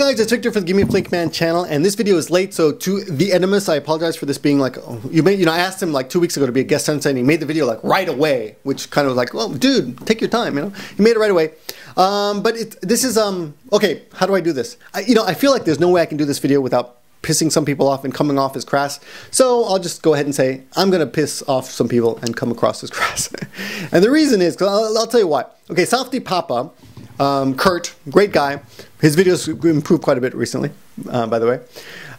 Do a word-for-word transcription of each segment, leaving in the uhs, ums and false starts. guys, it's Victor for the Gimme a Flink Man channel, and this video is late, so to The Edamus, I apologize for this being like, oh, you may, you know, I asked him like two weeks ago to be a guest on site, and he made the video like right away, which kind of was like, well, dude, take your time, you know, he made it right away. Um, but it, this is, um, okay, how do I do this? I, you know, I feel like there's no way I can do this video without pissing some people off and coming off as crass, so I'll just go ahead and say, I'm gonna piss off some people and come across as crass. And the reason is, because I'll, I'll tell you why. Okay, Softy Papa, Um, Kurt, great guy. His videos improved quite a bit recently, uh, by the way.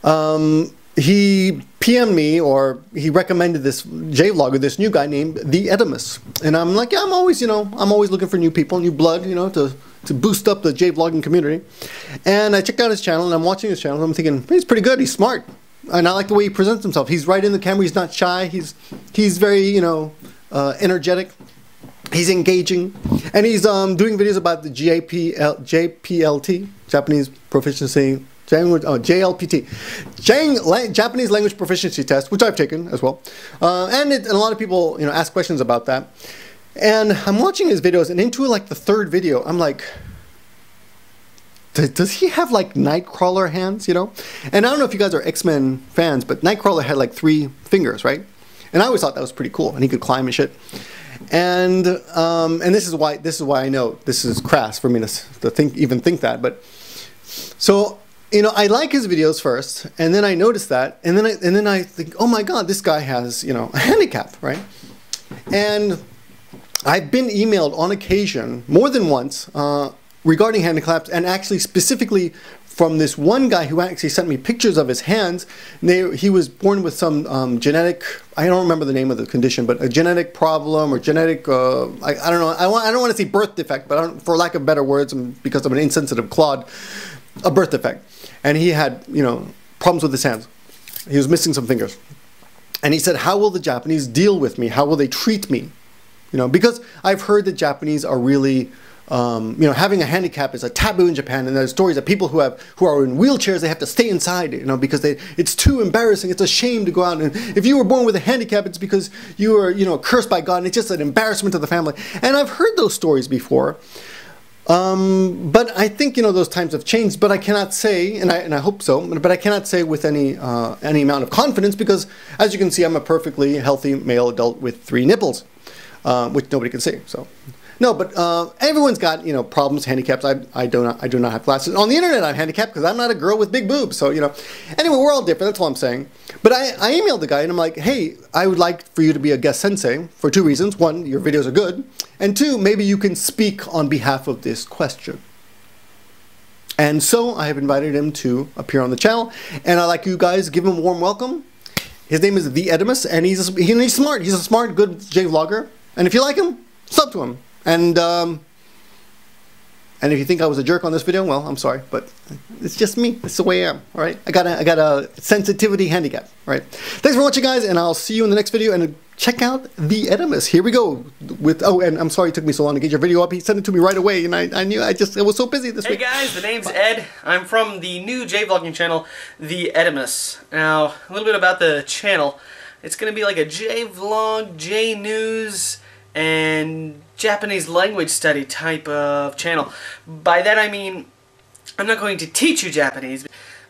Um, he P M'd me, or he recommended this J-vlogger, this new guy named The Edamus. And I'm like, yeah, I'm always, you know, I'm always looking for new people, new blood, you know, to, to boost up the J-vlogging community. And I checked out his channel, and I'm watching his channel, and I'm thinking, he's pretty good, he's smart. And I like the way he presents himself. He's right in the camera, he's not shy, he's, he's very, you know, uh, energetic. He's engaging, and he's um, doing videos about the J P L J P L T, Japanese Proficiency, language, oh, J L P T, Jang, La Japanese Language Proficiency Test, which I've taken as well. Uh, and, it, and a lot of people, you know, ask questions about that. And I'm watching his videos, and into like the third video, I'm like, does he have like Nightcrawler hands, you know? And I don't know if you guys are X-Men fans, but Nightcrawler had like three fingers, right? And I always thought that was pretty cool, and he could climb and shit. And um, and this is why this is why I know this is crass for me to, to think even think that. But so, you know, I like his videos first, and then I notice that, and then I, and then I think, oh my God, this guy has, you know, a handicap, right? And I've been emailed on occasion more than once uh, regarding handicaps, and actually specifically from this one guy who actually sent me pictures of his hands. They, he was born with some um, genetic, I don't remember the name of the condition, but a genetic problem or genetic, uh, I, I don't know, I, want, I don't want to say birth defect, but I don't, for lack of better words, because I'm an insensitive clod, a birth defect. And he had, you know, problems with his hands. He was missing some fingers. And he said, how will the Japanese deal with me? How will they treat me? You know, because I've heard that Japanese are really, Um, you know, having a handicap is a taboo in Japan, and there's stories of people who have who are in wheelchairs. They have to stay inside, you know, because they it's too embarrassing. It's a shame to go out, and if you were born with a handicap, it's because you were, you know, cursed by God, and it's just an embarrassment to the family. And I've heard those stories before, um, but I think, you know, those times have changed. But I cannot say, and I and I hope so, but I cannot say with any uh, any amount of confidence, because as you can see, I'm a perfectly healthy male adult with three nipples, uh, which nobody can see. So. No, but uh, everyone's got, you know, problems, handicaps. I, I, do not, I do not have glasses. On the internet, I'm handicapped because I'm not a girl with big boobs. So, you know, anyway, we're all different. That's all I'm saying. But I, I emailed the guy, and I'm like, hey, I would like for you to be a guest sensei for two reasons. One, your videos are good. And two, maybe you can speak on behalf of this question. And so I have invited him to appear on the channel. And I'd like you guys, give him a warm welcome. His name is The Edamus, and he's, a, he, he's smart. He's a smart, good J-vlogger. And if you like him, sub to him. And um, and if you think I was a jerk on this video, well, I'm sorry, but it's just me. It's the way I am. All right, I got a, I got a sensitivity handicap. All right, thanks for watching, guys, and I'll see you in the next video. And check out The Edamus. Here we go with. Oh, and I'm sorry it took me so long to get your video up. He sent it to me right away, and I, I knew I just I was so busy this hey week. Hey guys, the name's Ed. I'm from the new J-vlogging channel, The Edamus. Now a little bit about the channel. It's gonna be like a J-vlog, J-news, and Japanese language study type of channel. By that I mean, I'm not going to teach you Japanese,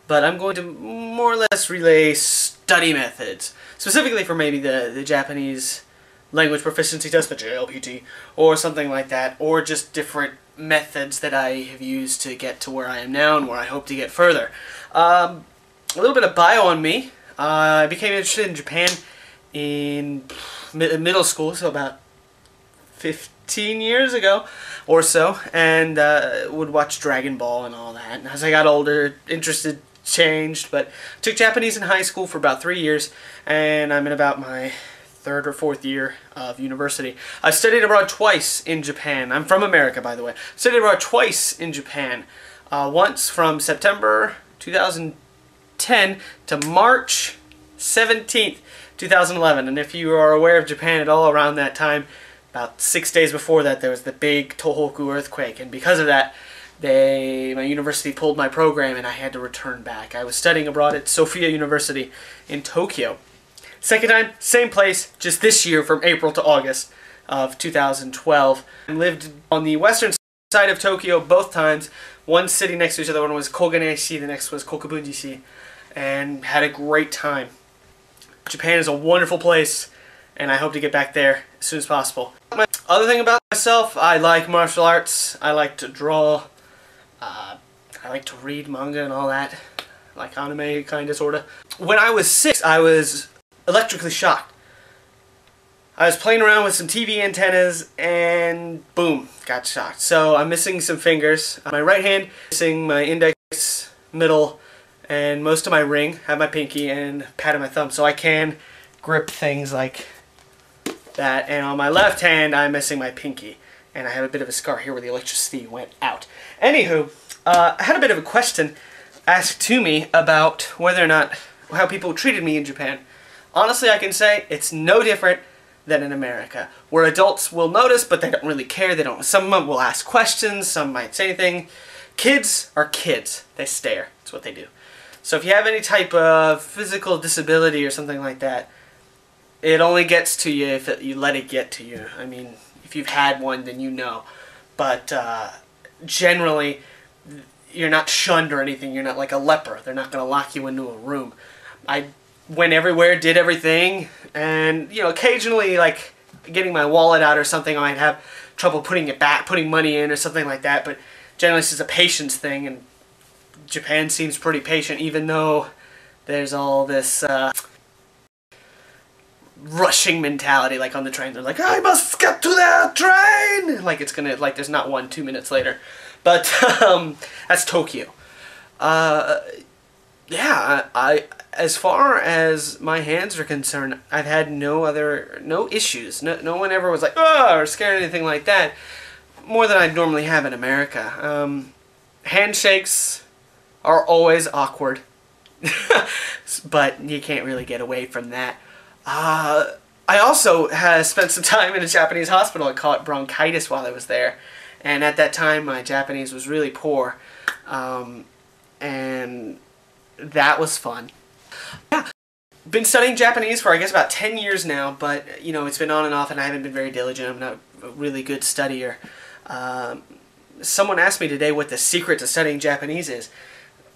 but I'm going to more or less relay study methods, specifically for maybe the, the Japanese language proficiency test, the J L P T, or something like that, or just different methods that I have used to get to where I am now and where I hope to get further. Um, a little bit of bio on me. Uh, I became interested in Japan in mi- middle school, so about fifteen years ago or so, and uh, would watch Dragon Ball and all that. And as I got older, interested changed, but took Japanese in high school for about three years, and I'm in about my third or fourth year of university. I've studied abroad twice in Japan. I'm from America, by the way. Studied abroad twice in Japan. Uh, once from September two thousand ten to March seventeenth, two thousand eleven. And if you are aware of Japan at all, around that time, about six days before that, there was the big Tohoku earthquake, and because of that, they, my university pulled my program, and I had to return back. I was studying abroad at Sophia University in Tokyo. Second time, same place, just this year from April to August of two thousand twelve. I lived on the western side of Tokyo both times. One city next to each other. One was Koganei-shi, the next was Kokubunji-shi, and had a great time. Japan is a wonderful place, and I hope to get back there as soon as possible. My other thing about myself, I like martial arts. I like to draw. Uh, I like to read manga and all that, like anime kind of sorta. When I was six, I was electrically shocked. I was playing around with some T V antennas and boom, got shocked. So I'm missing some fingers. My right hand, missing my index, middle, and most of my ring. I have my pinky and pad of my thumb, so I can grip things like that. And on my left hand, I'm missing my pinky, and I have a bit of a scar here where the electricity went out. Anywho, uh, I had a bit of a question asked to me about whether or not how people treated me in Japan. Honestly, I can say it's no different than in America, where adults will notice, but they don't really care. They don't. Some will ask questions. Some might say anything. Kids are kids. They stare. That's what they do. So if you have any type of physical disability or something like that, it only gets to you if it, you let it get to you. I mean, if you've had one, then you know. But uh, generally, you're not shunned or anything. You're not like a leper. They're not going to lock you into a room. I went everywhere, did everything, and, you know, occasionally, like, getting my wallet out or something, I might have trouble putting it back, putting money in or something like that, but generally it's just a patience thing, and Japan seems pretty patient, even though there's all this, uh, rushing mentality, like, on the train. They're like, I must get to the train! Like, it's gonna, like, there's not one two minutes later. But, um, that's Tokyo. Uh, yeah, I... I As far as my hands are concerned, I've had no other, no issues. No, no one ever was like, oh, or scared or anything like that. More than I'd normally have in America. Um, handshakes are always awkward. But you can't really get away from that. Uh, I also has spent some time in a Japanese hospital. I caught bronchitis while I was there. And at that time, my Japanese was really poor. Um, and that was fun. Yeah, been studying Japanese for I guess about ten years now, but you know, it's been on and off and I haven't been very diligent. I'm not a really good studier. Um, someone asked me today what the secret to studying Japanese is,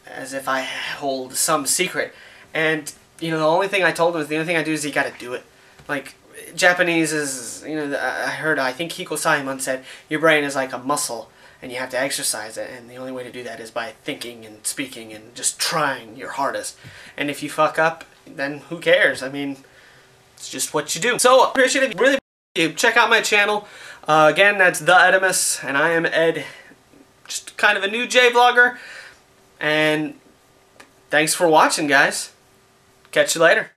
as if I hold some secret. And you know, the only thing I told them is the only thing I do is you gotta do it. Like, Japanese is, you know, I heard, I think Hiko Saimon said, your brain is like a muscle and you have to exercise it, and the only way to do that is by thinking and speaking and just trying your hardest. And if you fuck up, then who cares? I mean, it's just what you do. So, appreciate it. Really appreciate you. Check out my channel. Uh, again, that's The Edamus, and I am Ed, just kind of a new J-vlogger. And thanks for watching, guys. Catch you later.